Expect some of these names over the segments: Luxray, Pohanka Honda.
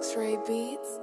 Luxray beats.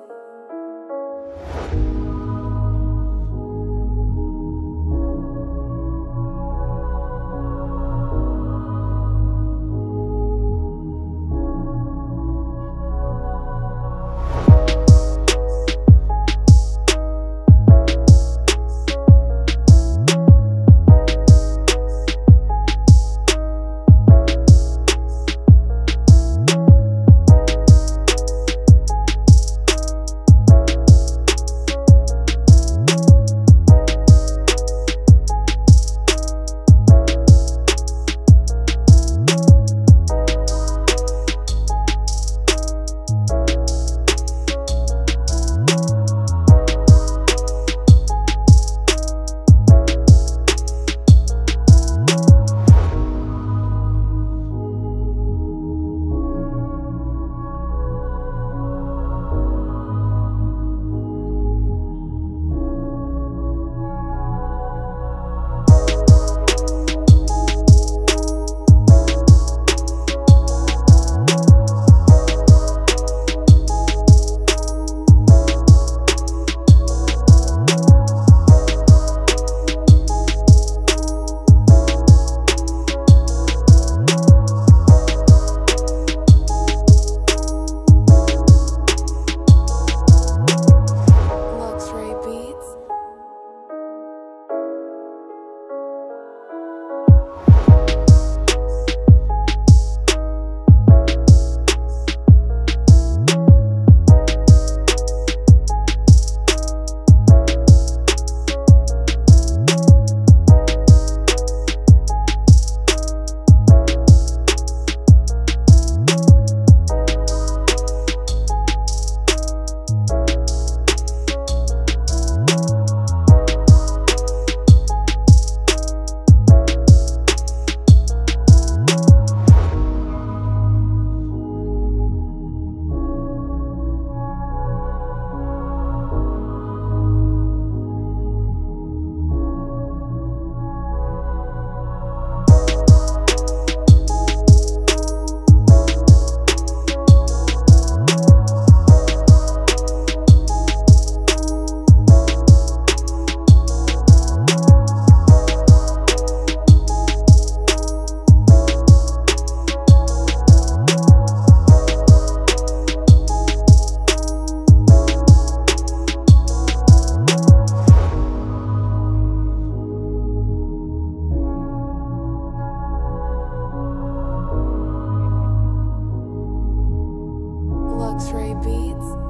Luxray beats.